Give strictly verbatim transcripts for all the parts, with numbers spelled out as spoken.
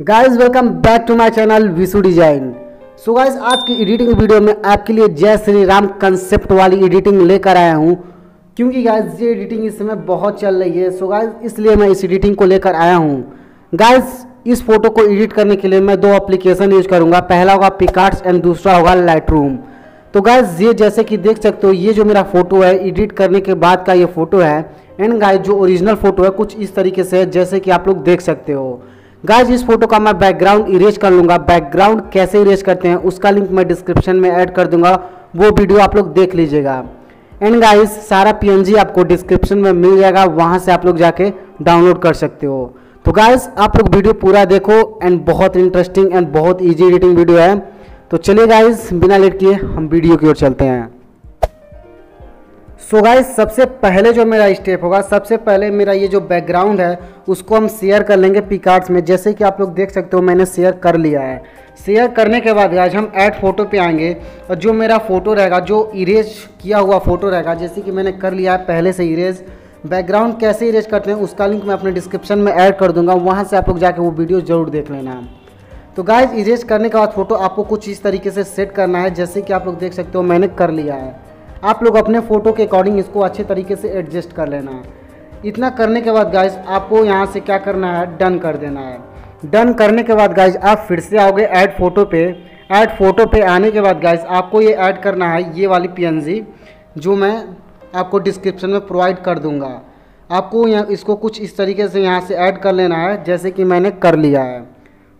Guys welcome back to my channel Vishu design. So guys आज की editing video में आपके लिए जय श्री राम कंसेप्ट वाली एडिटिंग लेकर आया हूं, क्योंकि गाइज ये एडिटिंग इस समय बहुत चल रही है। सो so गाइज इसलिए मैं इस एडिटिंग को लेकर आया हूं। गाइज इस फोटो को एडिट करने के लिए मैं दो एप्लीकेशन यूज करूंगा, पहला होगा पिकआर्ट एंड दूसरा होगा लाइटरूम। तो गाइज ये जैसे कि देख सकते हो, ये जो मेरा फोटो है एडिट करने के बाद का ये फोटो है। एंड गाइज जो ओरिजिनल फोटो है कुछ इस तरीके से है, जैसे कि आप लोग देख सकते हो। गाइज इस फोटो का मैं बैकग्राउंड इरेज कर लूँगा। बैकग्राउंड कैसे इरेज करते हैं उसका लिंक मैं डिस्क्रिप्शन में ऐड कर दूंगा, वो वीडियो आप लोग देख लीजिएगा। एंड गाइज सारा पीएनजी आपको डिस्क्रिप्शन में मिल जाएगा, वहां से आप लोग जाके डाउनलोड कर सकते हो। तो गाइज आप लोग वीडियो पूरा देखो, एंड बहुत इंटरेस्टिंग एंड बहुत ईजी एडिटिंग वीडियो है। तो चलिए गाइज बिना लेट किए हम वीडियो की ओर चलते हैं। सो so गाइज सबसे पहले जो मेरा स्टेप होगा, सबसे पहले मेरा ये जो बैकग्राउंड है उसको हम शेयर कर लेंगे पिकआर्ट्स में, जैसे कि आप लोग देख सकते हो मैंने शेयर कर लिया है। शेयर करने के बाद गाइज हम ऐड फोटो पे आएंगे, और जो मेरा फोटो रहेगा, जो इरेज किया हुआ फोटो रहेगा, जैसे कि मैंने कर लिया है पहले से इरेज। बैकग्राउंड कैसे इरेज करते हैं उसका लिंक मैं अपने डिस्क्रिप्शन में ऐड कर दूँगा, वहाँ से आप लोग जाके वो वीडियो ज़रूर देख लेना। तो गाइज इरेज करने के बाद फोटो आपको कुछ इस तरीके से सेट करना है, जैसे कि आप लोग देख सकते हो मैंने कर लिया है। आप लोग अपने फ़ोटो के अकॉर्डिंग इसको अच्छे तरीके से एडजस्ट कर लेना है। इतना करने के बाद गाइज आपको यहाँ से क्या करना है, डन कर देना है। डन करने के बाद गाइज आप फिर से आओगे ऐड फोटो पे। ऐड फोटो पे आने के बाद गाइज आपको ये ऐड करना है, ये वाली पीएनजी जो मैं आपको डिस्क्रिप्शन में प्रोवाइड कर दूँगा। आपको यहाँ इसको कुछ इस तरीके से यहाँ से ऐड कर लेना है, जैसे कि मैंने कर लिया है।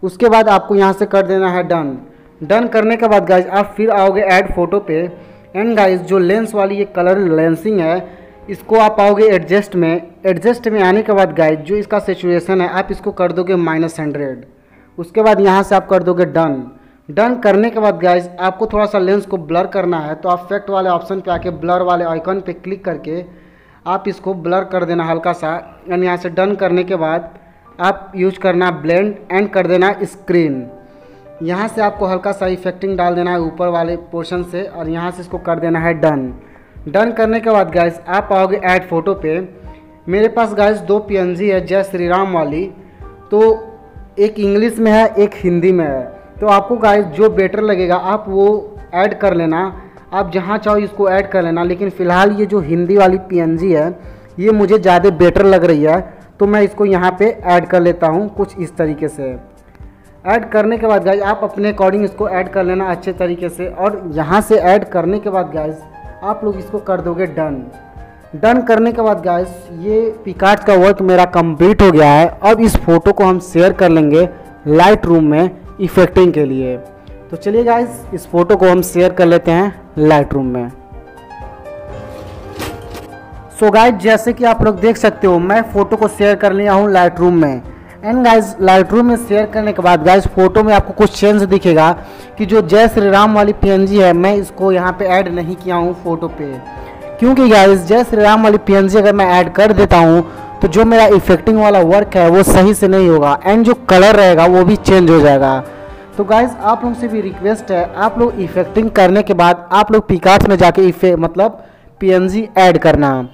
उसके बाद आपको यहाँ से कर देना है डन। डन करने के बाद गाइज आप फिर आओगे ऐड फोटो पे। एंड गाइज जो लेंस वाली ये कलर लेंसिंग है इसको आप आओगे एडजस्ट में। एडजस्ट में आने के बाद गाइज जो इसका सेचुरेशन है आप इसको कर दोगे माइनस हंड्रेड। उसके बाद यहाँ से आप कर दोगे डन। डन करने के बाद गाइज आपको थोड़ा सा लेंस को ब्लर करना है, तो आप इफेक्ट वाले ऑप्शन पे आके ब्लर वाले आइकन पे क्लिक करके आप इसको ब्लर कर देना हल्का सा। एंड यहाँ से डन करने के बाद आप यूज करना ब्लेंड एंड कर देना स्क्रीन। यहाँ से आपको हल्का सा इफेक्टिंग डाल देना है ऊपर वाले पोर्शन से, और यहाँ से इसको कर देना है डन। डन करने के बाद गाइज आप आओगे ऐड फोटो पे। मेरे पास गाइज दो पीएनजी है जय श्री राम वाली, तो एक इंग्लिश में है एक हिंदी में है। तो आपको गाइज जो बेटर लगेगा आप वो ऐड कर लेना, आप जहाँ चाहो इसको ऐड कर लेना। लेकिन फ़िलहाल ये जो हिंदी वाली पीएनजी है ये मुझे ज़्यादा बेटर लग रही है, तो मैं इसको यहाँ पे ऐड कर लेता हूँ कुछ इस तरीके से। ऐड करने के बाद गाइज आप अपने अकॉर्डिंग इसको ऐड कर लेना अच्छे तरीके से, और यहाँ से ऐड करने के बाद गाइज आप लोग इसको कर दोगे डन। डन करने के बाद गाइज ये पिकआर्ट का वर्क मेरा कंप्लीट हो गया है। अब इस फोटो को हम शेयर कर लेंगे लाइट रूम में इफेक्टिंग के लिए। तो चलिए गाइज इस फोटो को हम शेयर कर लेते हैं लाइट रूम में। सो so गाइज जैसे कि आप लोग देख सकते हो मैं फ़ोटो को शेयर कर लिया हूँ लाइट रूम में। एंड गाइज लाइट रूम में शेयर करने के बाद गाइज फ़ोटो में आपको कुछ चेंज दिखेगा कि जो जय श्री राम वाली पीएनजी है मैं इसको यहाँ पे ऐड नहीं किया हूँ फ़ोटो पे, क्योंकि गाइज जय श्री राम वाली पीएनजी अगर मैं ऐड कर देता हूँ तो जो मेरा इफेक्टिंग वाला वर्क है वो सही से नहीं होगा, एंड जो कलर रहेगा वो भी चेंज हो जाएगा। तो गाइज आप लोग से भी रिक्वेस्ट है, आप लोग इफेक्टिंग करने के बाद आप लोग पिकआर्ट में जाके इफे मतलब पीएनजी ऐड करना।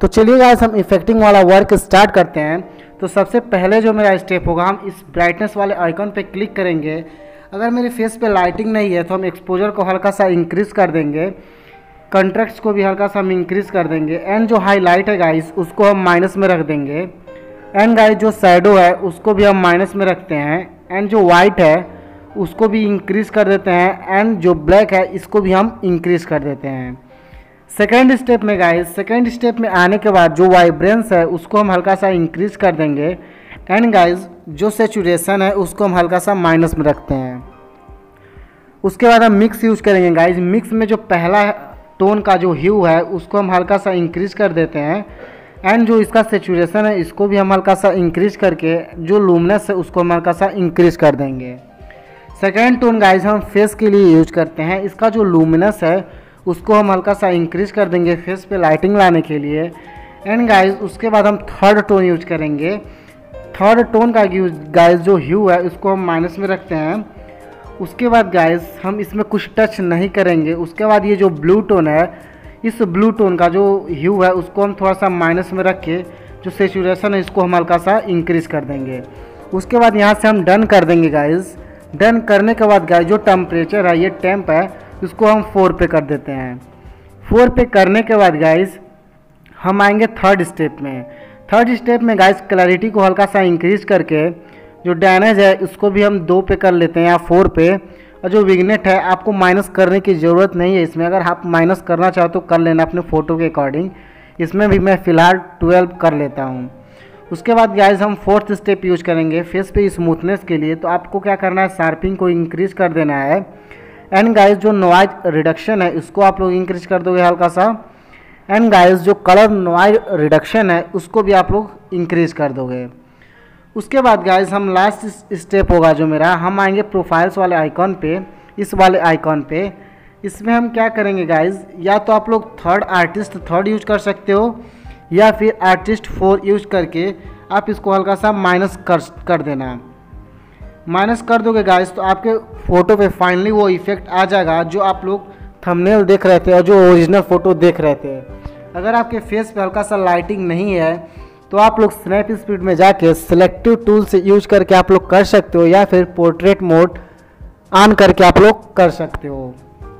तो चलिए गाइज हम इफेक्टिंग वाला वर्क स्टार्ट करते हैं। तो सबसे पहले जो मेरा स्टेप होगा, हम इस ब्राइटनेस वाले आइकन पे क्लिक करेंगे। अगर मेरे फेस पे लाइटिंग नहीं है तो हम एक्सपोजर को हल्का सा इंक्रीज़ कर देंगे, कंट्रास्ट को भी हल्का सा हम इंक्रीज़ कर देंगे। एंड जो हाईलाइट है गाइज उसको हम माइनस में रख देंगे। एंड गाइज जो शैडो है उसको भी हम माइनस में रखते हैं। एंड जो वाइट है उसको भी इंक्रीज़ कर देते हैं। एंड जो ब्लैक है इसको भी हम इंक्रीज़ कर देते हैं। सेकेंड स्टेप में गाइज सेकेंड स्टेप में आने के बाद जो वाइब्रेंस है उसको हम हल्का सा इंक्रीज कर देंगे। एंड गाइज जो सेचुरेशन है उसको हम हल्का सा माइनस में रखते हैं। उसके बाद हम मिक्स यूज़ करेंगे गाइज। मिक्स में जो पहला टोन का जो ह्यू है उसको हम हल्का सा इंक्रीज कर देते हैं। एंड जो इसका सेचुरेशन है इसको भी हम हल्का सा इंक्रीज करके जो लूमिनस है उसको हम हल्का सा इंक्रीज कर देंगे। सेकेंड टोन गाइज हम फेस के लिए यूज करते हैं, इसका जो लूमिनस है उसको हम हल्का सा इंक्रीज कर देंगे फेस पे लाइटिंग लाने के लिए। एंड गाइज उसके बाद हम थर्ड टोन यूज करेंगे। थर्ड टोन का यूज गाइज जो ह्यू है उसको हम माइनस में रखते हैं। उसके बाद गाइज हम इसमें कुछ टच नहीं करेंगे। उसके बाद ये जो ब्लू टोन है, इस ब्लू टोन का जो ह्यू है उसको हम थोड़ा सा माइनस में रख के जो सेचुरेशन है इसको हम हल्का सा इंक्रीज कर देंगे। उसके बाद यहाँ से हम डन कर देंगे गाइज। डन करने के बाद गाइज जो टेम्परेचर है, ये टेम्प है, इसको हम फोर पे कर देते हैं। फोर पे करने के बाद गाइज हम आएंगे थर्ड स्टेप में। थर्ड स्टेप में गाइज क्लैरिटी को हल्का सा इंक्रीज करके जो डैमेज है उसको भी हम दो पे कर लेते हैं या फोर पे। और जो विग्नेट है आपको माइनस करने की ज़रूरत नहीं है इसमें, अगर आप माइनस करना चाहो तो कर लेना अपने फ़ोटो के अकॉर्डिंग। इसमें भी मैं फ़िलहाल ट्वेल्व कर लेता हूँ। उसके बाद गाइज हम फोर्थ स्टेप यूज करेंगे फेस पे स्मूथनेस के लिए। तो आपको क्या करना है, शार्पिंग को इंक्रीज कर देना है। एंड गाइज जो नॉइज रिडक्शन है इसको आप लोग इंक्रीज कर दोगे हल्का सा। एंड गाइज जो कलर नॉइज रिडक्शन है उसको भी आप लोग इंक्रीज कर दोगे। उसके बाद गाइज हम लास्ट स्टेप होगा जो मेरा, हम आएंगे प्रोफाइल्स वाले आइकॉन पे। इस वाले आइकॉन पे इसमें हम क्या करेंगे गाइज, या तो आप लोग थर्ड आर्टिस्ट थर्ड यूज कर सकते हो या फिर आर्टिस्ट फोर यूज करके आप इसको हल्का सा माइनस कर कर देना। माइनस कर दोगे गाइस तो आपके फ़ोटो पे फाइनली वो इफ़ेक्ट आ जाएगा जो आप लोग थंबनेल देख रहे थे और जो ओरिजिनल फ़ोटो देख रहे थे। अगर आपके फेस पे हल्का सा लाइटिंग नहीं है तो आप लोग स्नैप स्पीड में जाके सिलेक्टिव टूल से यूज करके आप लोग कर सकते हो या फिर पोर्ट्रेट मोड ऑन करके आप लोग कर सकते हो।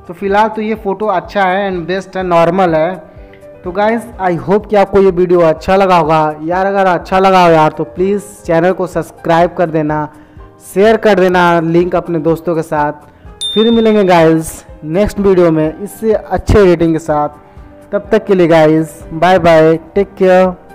तो फिलहाल तो ये फ़ोटो अच्छा है एंड बेस्ट है, नॉर्मल है। तो गाइज़ आई होप कि आपको ये वीडियो अच्छा लगा होगा यार। अगर अच्छा लगा हो यार तो प्लीज़ चैनल को सब्सक्राइब कर देना, शेयर कर देना लिंक अपने दोस्तों के साथ। फिर मिलेंगे गाइज़ नेक्स्ट वीडियो में इससे अच्छे एडिटिंग के साथ। तब तक के लिए guys bye bye, take care.